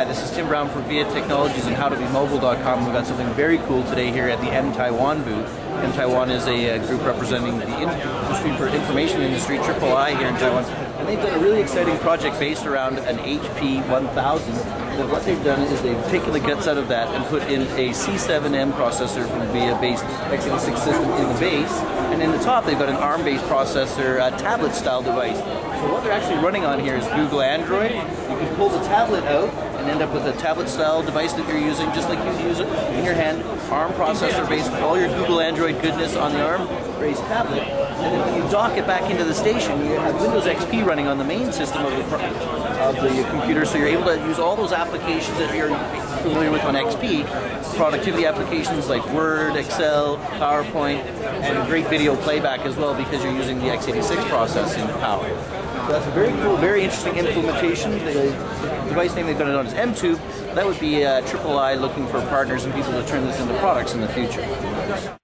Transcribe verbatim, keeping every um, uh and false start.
Hi, this is Tim Brown from V I A Technologies and How To Be Mobile dot com. We've got something very cool today here at the M Taiwan booth. M Taiwan is a uh, group representing the industry for information industry, Triple I, here in Taiwan. And they've done a really exciting project based around an H P one thousand. And what they've done is they've taken the guts out of that and put in a C seven M processor from V I A-based X eighty-six system in the base. And in the top, they've got an ARM-based processor, uh, tablet-style device. So what they're actually running on here is Google Android. You can pull the tablet out and end up with a tablet-style device that you're using, just like you use it in your hand. ARM processor based, all your Google Android goodness on the ARM-based tablet. And then when you dock it back into the station, you have Windows X P running on the main system of the, of the computer, so you're able to use all those applications that you're familiar with on X P, productivity applications like Word, Excel, PowerPoint, and great video playback as well, because you're using the X eighty-six processing power. So that's a very cool, very interesting implementation. The device name they've got it on is M tube. That would be uh, Triple I looking for partners and people to turn this into products in the future.